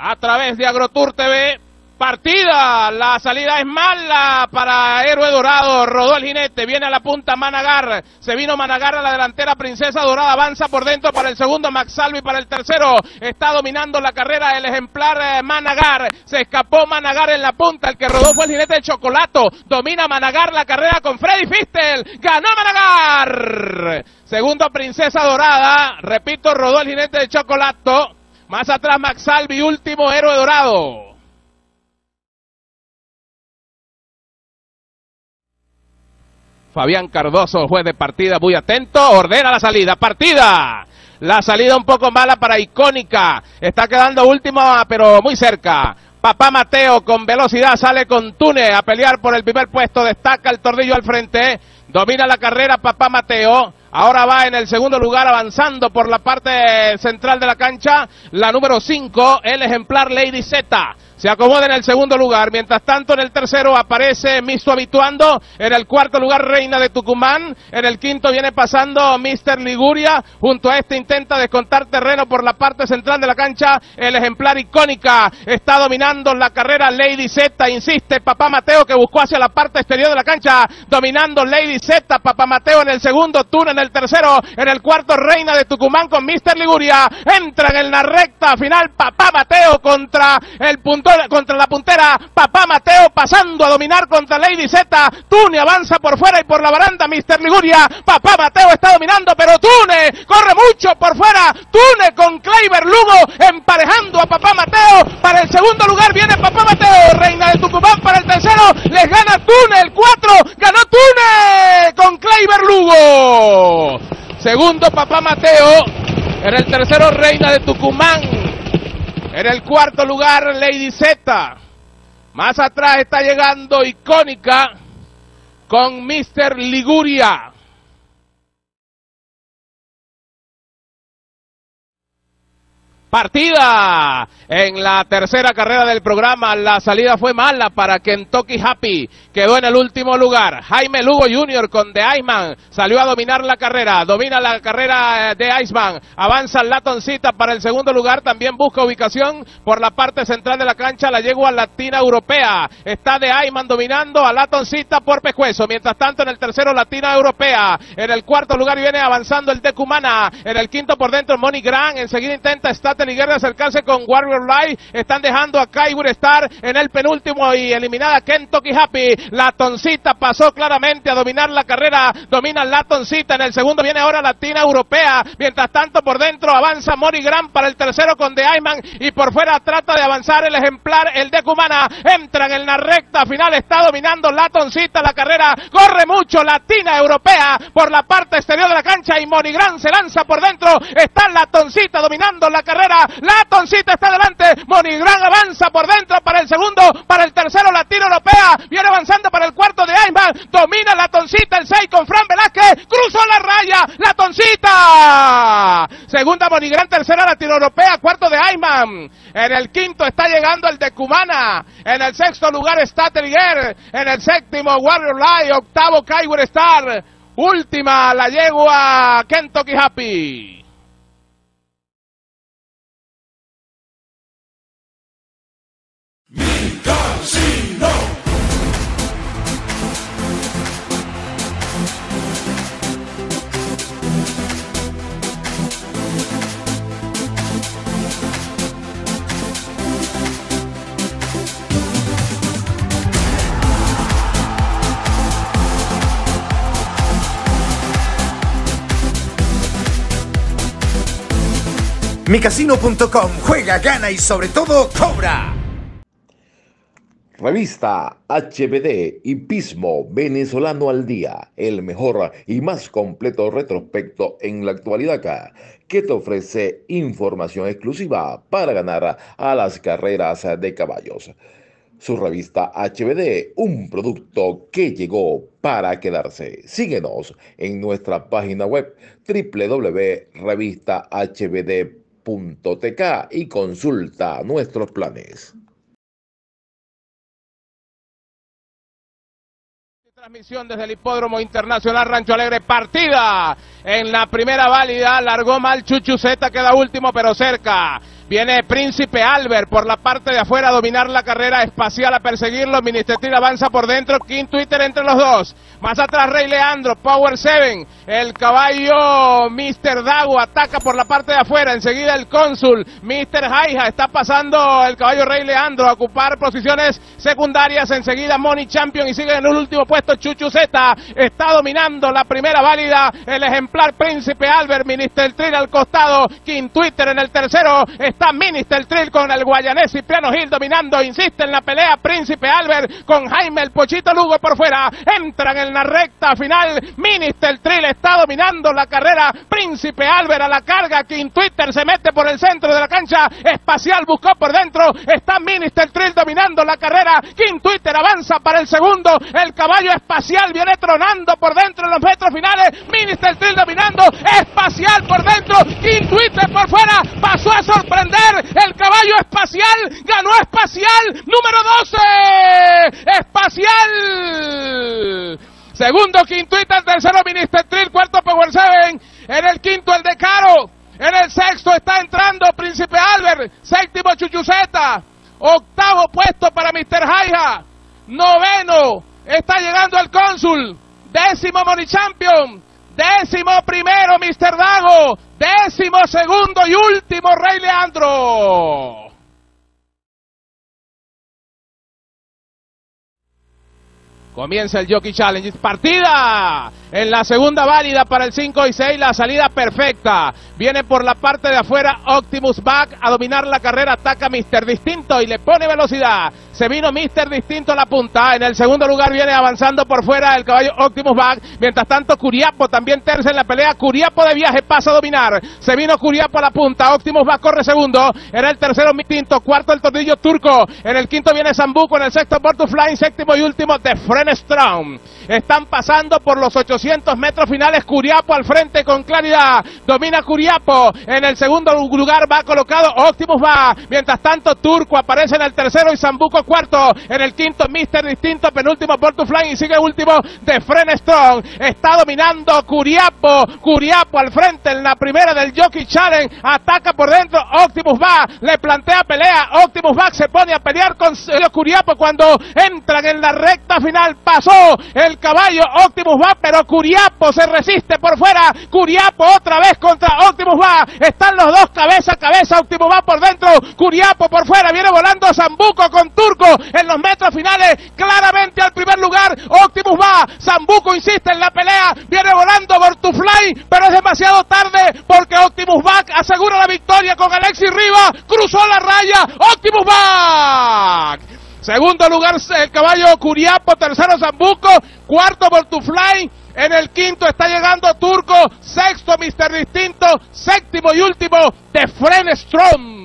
a través de AgroTour TV. Partida, la salida es mala para Héroe Dorado, rodó el jinete, viene a la punta Managar, se vino Managar a la delantera, Princesa Dorada avanza por dentro para el segundo, Max Salvi para el tercero, está dominando la carrera el ejemplar Managar, se escapó Managar en la punta, el que rodó fue el jinete de Chocolate, domina Managar la carrera con Freddy Fistel, ganó Managar, segundo Princesa Dorada, repito, rodó el jinete de Chocolate, más atrás Max Salvi, último Héroe Dorado. Fabián Cardoso, juez de partida, muy atento, ordena la salida, partida. La salida un poco mala para Icónica, está quedando última pero muy cerca. Papá Mateo con velocidad sale con Túnez a pelear por el primer puesto, destaca el Tordillo al frente, domina la carrera Papá Mateo. Ahora va en el segundo lugar avanzando por la parte central de la cancha, la número 5, el ejemplar Lady Z. Se acomoda en el segundo lugar, mientras tanto en el tercero aparece Mister Habituando, en el cuarto lugar Reina de Tucumán, en el quinto viene pasando Mister Liguria, junto a este intenta descontar terreno por la parte central de la cancha, el ejemplar Icónica está dominando la carrera Lady Z, insiste Papá Mateo que buscó hacia la parte exterior de la cancha, dominando Lady Z, Papá Mateo en el segundo, Túnel en el tercero, en el cuarto Reina de Tucumán con Mister Liguria, entran en la recta final Papá Mateo contra el punto. Contra la puntera, Papá Mateo pasando a dominar contra Lady Z. Tune avanza por fuera y por la baranda Mister Liguria, Papá Mateo está dominando pero Tune corre mucho por fuera, Tune con Clayber Lugo emparejando a Papá Mateo para el segundo lugar, viene Papá Mateo, Reina de Tucumán para el tercero, les gana Tune el 4, ganó Tune con Clayber Lugo, segundo Papá Mateo, en el tercero Reina de Tucumán. En el cuarto lugar Lady Z, más atrás está llegando Icónica con Mister Liguria. Partida en la tercera carrera del programa, la salida fue mala para Kentucky Happy, quedó en el último lugar, Jaime Lugo Jr. con The Iceman, salió a dominar la carrera, domina la carrera de Iceman, avanza Latoncita para el segundo lugar, también busca ubicación por la parte central de la cancha, la yegua Latina Europea, está The Iceman dominando a Latoncita por pescuezo, mientras tanto en el tercero Latina Europea, en el cuarto lugar viene avanzando el Tecumana, en el quinto por dentro Moni Gran, enseguida intenta estar Liguerra acercarse con Warrior Live, están dejando a Cybur Star en el penúltimo y eliminada Kentucky Happy. Latoncita pasó claramente a dominar la carrera, domina Latoncita, en el segundo viene ahora Latina Europea, mientras tanto por dentro avanza Mori Grant para el tercero con The Iceman y por fuera trata de avanzar el ejemplar, el de Cumana, entran en la recta final, está dominando Latoncita la carrera, corre mucho Latina Europea por la parte exterior de la cancha y Mori Grant se lanza por dentro, está Latoncita dominando la carrera, Latoncita está delante, Moni Gran avanza por dentro para el segundo, para el tercero Latino Europea, viene avanzando para el cuarto de Ayman, domina Latoncita el 6 con Fran Velázquez, cruzó la raya, Latoncita, segunda Moni Gran, tercera Latino Europea, cuarto de Ayman, en el quinto está llegando el de Cumana, en el sexto lugar está Triguer, en el séptimo Warrior Light, octavo Cyward Star, última la yegua Kentucky Happy. ¡Micasino! micasino.com juega, gana y sobre todo cobra. Revista HBD y Pismo Venezolano al Día, el mejor y más completo retrospecto en la actualidad, que te ofrece información exclusiva para ganar a las carreras de caballos. Su revista HBD, un producto que llegó para quedarse. Síguenos en nuestra página web www.revistahbd.tk y consulta nuestros planes. Transmisión desde el Hipódromo Internacional Rancho Alegre, partida en la primera válida, largó mal Chuchu Zeta, queda último pero cerca. Viene Príncipe Albert por la parte de afuera a dominar la carrera. Espacial a perseguirlo. Minister Trill avanza por dentro. King Twitter entre los dos. Más atrás Rey Leandro. Power 7. El caballo Mister Dago ataca por la parte de afuera. Enseguida el cónsul Mister Jaija. Está pasando el caballo Rey Leandro a ocupar posiciones secundarias. Enseguida Moni Champion y sigue en el último puesto Chuchu Zeta. Está dominando la primera válida el ejemplar Príncipe Albert. Minister Trill al costado. King Twitter en el tercero. Está Minister Trill con el guayanés Cipriano Gil dominando, insiste en la pelea Príncipe Albert con Jaime el Pochito Lugo por fuera, entran en la recta final, Minister Trill está dominando la carrera, Príncipe Albert a la carga, King Twitter se mete por el centro de la cancha, Espacial buscó por dentro, está Minister Trill dominando la carrera, King Twitter avanza para el segundo, el caballo Espacial viene tronando por dentro en los metros finales, Minister Trill dominando, Espacial por dentro, King Twitter por fuera, pasó a sorprender el caballo Espacial, ganó Espacial, número 12, Espacial, segundo King Twitter, tercero Minister Trill, cuarto Power 7, en el quinto el de Caro, en el sexto está entrando Príncipe Albert, séptimo Chuchu Zeta, octavo puesto para Mister Jaija, noveno está llegando el cónsul, décimo Moni Champion, décimo primero Mister Dago, décimo segundo y último Rey Leandro. Comienza el Jockey Challenge, partida en la segunda válida para el 5 y 6, la salida perfecta, viene por la parte de afuera Optimus Back a dominar la carrera, ataca Mister Distinto y le pone velocidad, se vino Mister Distinto a la punta, en el segundo lugar viene avanzando por fuera el caballo Optimus Back, mientras tanto Curiapo también terce en la pelea, Curiapo de viaje pasa a dominar, se vino Curiapo a la punta, Optimus Back corre segundo, en el tercero Distinto, cuarto el Tornillo Turco, en el quinto viene Zambuco, en el sexto Bortufly, séptimo y último de Strong. Están pasando por los 800 metros finales, Curiapo al frente con claridad, domina Curiapo, en el segundo lugar va colocado Optimus va, mientras tanto Turco aparece en el tercero y Zambuco cuarto, en el quinto Mister Distinto, penúltimo Born to Fly y sigue último de Fren Strong, está dominando Curiapo, Curiapo al frente en la primera del Jockey Challenge, ataca por dentro, Optimus va, le plantea pelea, Optimus va se pone a pelear con Curiapo cuando entran en la recta final, pasó el caballo Optimus va, pero Curiapo se resiste por fuera, Curiapo otra vez contra Optimus va, están los dos cabeza a cabeza, Optimus va por dentro, Curiapo por fuera, viene volando Zambuco con Turco en los metros finales, claramente al primer lugar, Optimus va, Zambuco insiste en la pelea, viene volando Bortufly, pero es demasiado tarde porque Optimus va asegura la victoria con Alexis Rivas, cruzó la raya, Optimus va. Segundo lugar el caballo Curiapo, tercero Zambuco, cuarto Bortufly, en el quinto está llegando Turco, sexto Mister Distinto, séptimo y último de Fren Strong.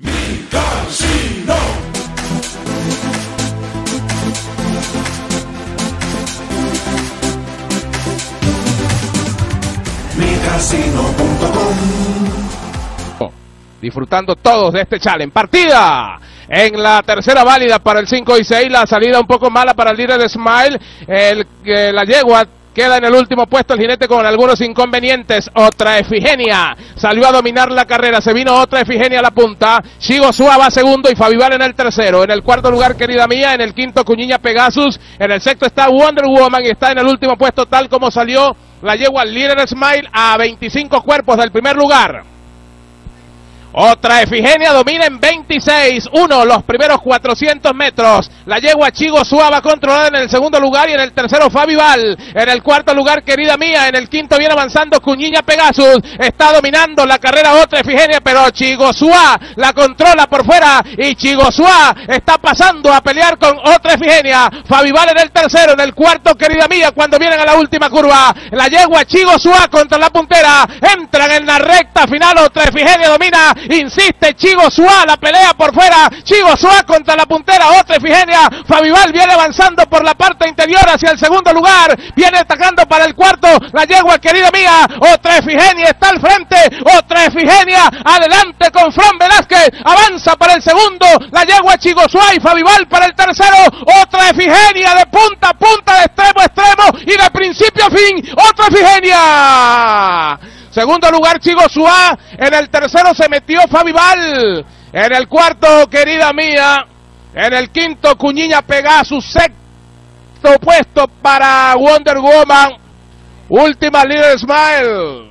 Mi casino. micasino.com. Disfrutando todos de este challenge. Partida en la tercera válida para el 5 y 6. La salida un poco mala para el líder de Smile. La yegua queda en el último puesto. El jinete con algunos inconvenientes. Otra Efigenia salió a dominar la carrera. Se vino otra Efigenia a la punta. Shigo Suá va segundo y Fabival en el tercero. En el cuarto lugar, Querida Mía. En el quinto, Cuñiña Pegasus. En el sexto está Wonder Woman. Y está en el último puesto, tal como salió la yegua al líder de Smile a 25 cuerpos del primer lugar. Otra Efigenia domina en 26-1 los primeros 400 metros. La yegua Chigo Suava controlada en el segundo lugar y en el tercero Fabival. En el cuarto lugar Querida Mía. En el quinto viene avanzando Cuñiña Pegasus. Está dominando la carrera otra Efigenia, pero Chigo Suá la controla por fuera y Chigo Suá está pasando a pelear con otra Efigenia. Fabival en el tercero, en el cuarto Querida Mía cuando vienen a la última curva. La yegua Chigo Suá contra la puntera. Entran en la recta final, otra Efigenia domina. Insiste Chigo Suá, la pelea por fuera, Chigo Suá contra la puntera, otra Efigenia, Fabival viene avanzando por la parte interior hacia el segundo lugar, viene atacando para el cuarto, la yegua Querida Mía, otra Efigenia está al frente, otra Efigenia, adelante con Fran Velázquez, avanza para el segundo, la yegua Chigo Suá y Fabival para el tercero, otra Efigenia de punta a punta, de extremo a extremo y de principio a final. fin, otra Efigenia. Segundo lugar Chigo Suá, en el tercero se metió Fabival, en el cuarto Querida Mía, en el quinto Cuñiña Pegasus, sexto puesto para Wonder Woman, última Little Smile.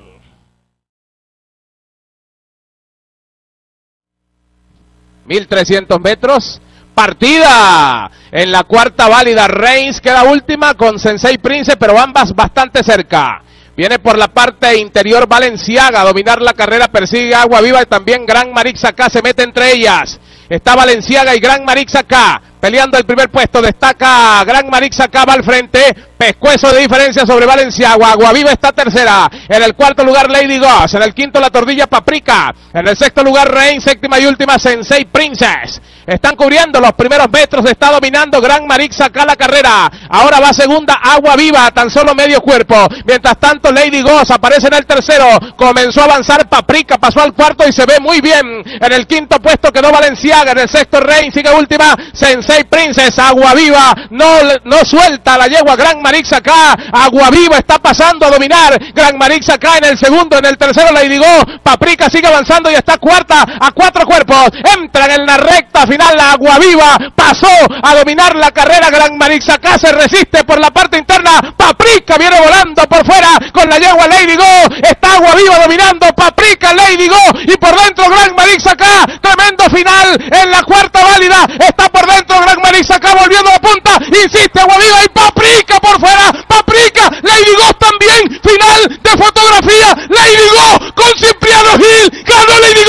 ...1300 metros... partida en la cuarta válida. Reigns queda última con Sensei Prince, pero ambas bastante cerca. Viene por la parte interior Valenciaga, a dominar la carrera, persigue Agua Viva y también Gran Marixacá se mete entre ellas. Está Valenciaga y Gran Marixacá peleando el primer puesto, destaca Gran Marixacá, va al frente, pescuezo de diferencia sobre Valenciaga. Aguaviva está tercera, en el cuarto lugar Lady Goss, en el quinto La Tordilla Paprika, en el sexto lugar Reign, séptima y última Sensei Princess. Están cubriendo los primeros metros, está dominando Gran Marixacá la carrera, ahora va segunda Aguaviva, tan solo medio cuerpo, mientras tanto Lady Goss aparece en el tercero, comenzó a avanzar Paprika, pasó al cuarto y se ve muy bien, en el quinto puesto quedó Valenciaga, en el sexto Reign, sigue última Sensei Princess. Aguaviva no suelta la yegua Gran Marixacá. Aguaviva está pasando a dominar Gran Marixacá en el segundo, en el tercero Lady Go, Paprika sigue avanzando y está cuarta a cuatro cuerpos, entran en la recta final. Aguaviva pasó a dominar la carrera, Gran Marixacá se resiste por la parte interna, Paprika viene volando por fuera con la yegua Lady Go, está Aguaviva dominando, Paprika, Lady Go y por dentro Gran Marixacá. Tremendo final en la cuarta válida, está por dentro Gran Marixacá volviendo la punta, insiste Aguaviva y Paprika por fuera, Paprika, Lady Go también, final de fotografía, Lady Go con Cipriano Gil, ganó Lady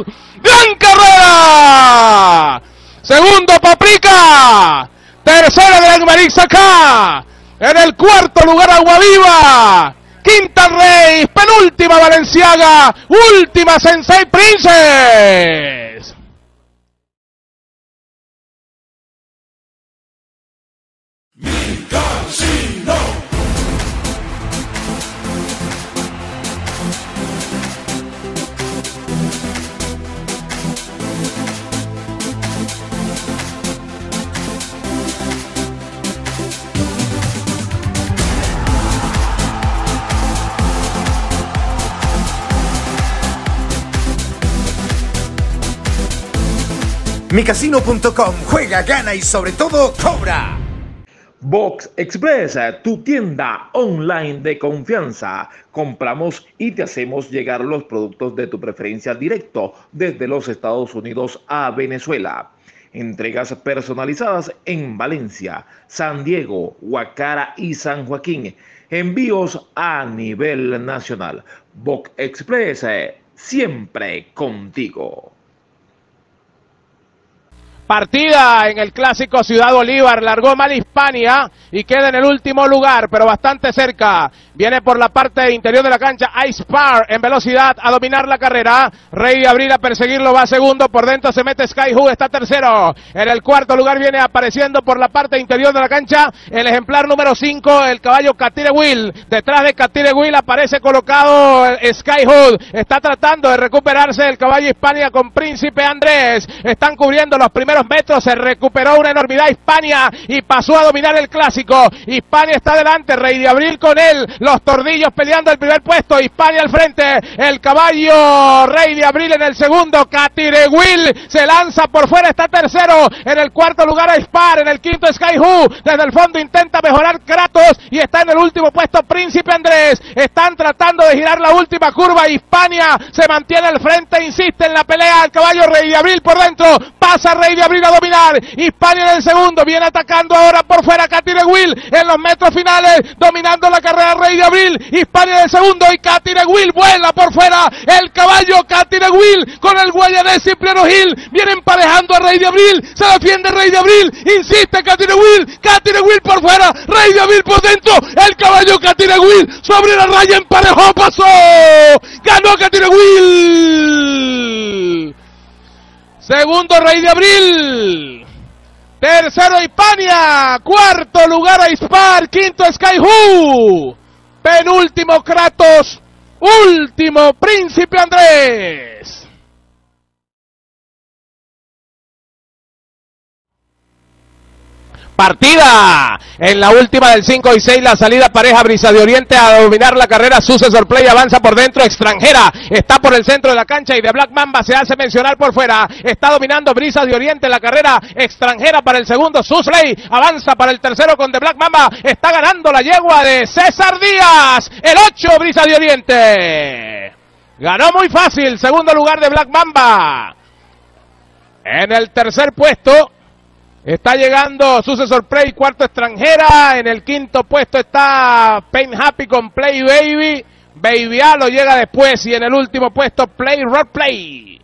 Go, gran carrera, segundo Paprika, tercero Gran Marixacá, en el cuarto lugar Aguaviva, quinta Reyes, penúltima Valenciaga, última Sensei Princess. Casino. Micasino.com, juega, gana y sobre todo cobra. Box Express, tu tienda online de confianza. Compramos y te hacemos llegar los productos de tu preferencia directo desde los Estados Unidos a Venezuela. Entregas personalizadas en Valencia, San Diego, Guacara y San Joaquín. Envíos a nivel nacional. Box Express, siempre contigo. Partida en el clásico Ciudad Bolívar, largó mal Hispania y queda en el último lugar, pero bastante cerca. Viene por la parte interior de la cancha Ice Par en velocidad a dominar la carrera. Rey de Abril a perseguirlo, va segundo, por dentro se mete Sky Who, está tercero. En el cuarto lugar viene apareciendo por la parte interior de la cancha el ejemplar número 5, el caballo Catire Will. Detrás de Catire Will aparece colocado Sky Who. Está tratando de recuperarse el caballo Hispania con Príncipe Andrés. Están cubriendo los primeros metros, se recuperó una enormidad Hispania y pasó a dominar el clásico. Hispania está delante, Rey de Abril con él. Los Tordillos peleando el primer puesto, Hispania al frente, el caballo Rey de Abril en el segundo, Catirehuil se lanza por fuera, está tercero, en el cuarto lugar a Ispar, en el quinto Sky Who, desde el fondo intenta mejorar Kratos y está en el último puesto Príncipe Andrés. Están tratando de girar la última curva, Hispania se mantiene al frente, insiste en la pelea, el caballo Rey de Abril por dentro, pasa Rey de Abril a dominar, Hispania en el segundo, viene atacando ahora por fuera Catirehuil en los metros finales, dominando la carrera Rey de Abril, Hispania en el segundo y Catirehuil vuela por fuera, el caballo Catirehuil con el guayanés Cipriano Gil, viene emparejando a Rey de Abril, se defiende Rey de Abril, insiste Catirehuil, Catirehuil por fuera, Rey de Abril por dentro, el caballo Catirehuil sobre la raya emparejó, pasó, ganó Catirehuil, segundo Rey de Abril, tercero Hispania, cuarto lugar a Ispar, quinto Sky Who, penúltimo Kratos, último Príncipe Andrés. partida. En la última del 5 y 6, la salida pareja Brisa de Oriente a dominar la carrera. Successor Play avanza por dentro, Extranjera está por el centro de la cancha y de Black Mamba se hace mencionar por fuera. Está dominando Brisa de Oriente la carrera, Extranjera para el segundo, Susley avanza para el tercero con de Black Mamba. Está ganando la yegua de César Díaz, el 8 Brisa de Oriente. Ganó muy fácil, segundo lugar de Black Mamba. En el tercer puesto está llegando Successor Play, cuarto Extranjera. En el quinto puesto está Pain Happy con Play Baby. Baby A lo llega después y en el último puesto Play Rock Play.